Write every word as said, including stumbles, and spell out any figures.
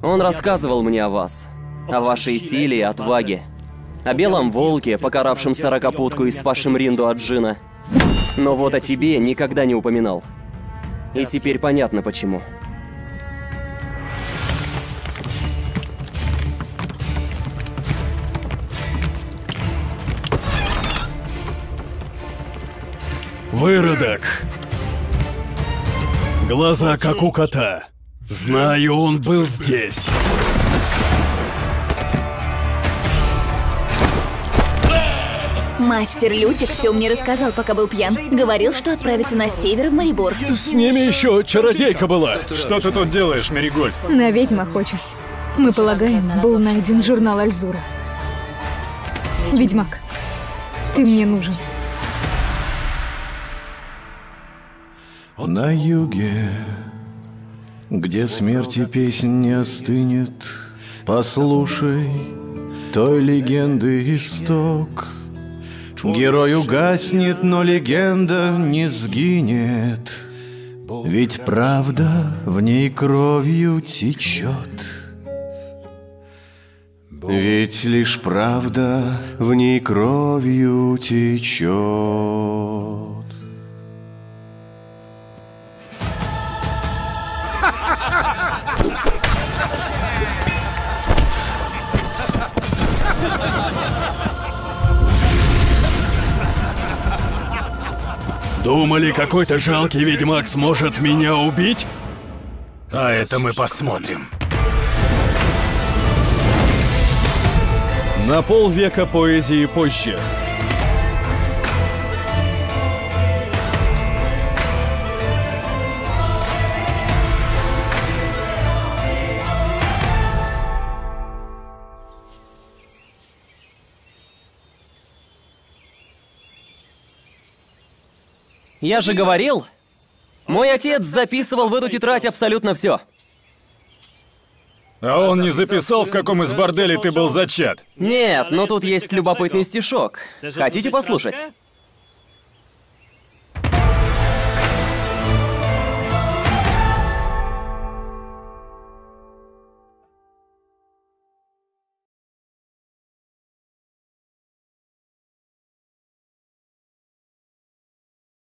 Он рассказывал мне о вас, о вашей силе и отваге, о белом волке, покаравшем сорокопутку и спасшем Ринду от джина. Но вот о тебе никогда не упоминал. И теперь понятно почему. Выродок! Глаза как у кота. Знаю, он был здесь. Мастер Лютик все мне рассказал, пока был пьян. Говорил, что отправится на север в Мариборг. С ними еще чародейка была. Что ты тут делаешь, Мерегольд? На ведьм охочусь. Мы полагаем, был найден журнал Альзура. Ведьмак, ты мне нужен. На юге, где смерти песнь не остынет, послушай той легенды исток. Герой угаснет, но легенда не сгинет, ведь правда в ней кровью течет. Ведь лишь правда в ней кровью течет. Думали, какой-то жалкий ведьмак сможет меня убить? А это мы посмотрим. На полвека поэзии позже. Я же говорил, мой отец записывал в эту тетрадь абсолютно все. А он не записал, в каком из борделей ты был зачат? Нет, но тут есть любопытный стишок. Хотите послушать?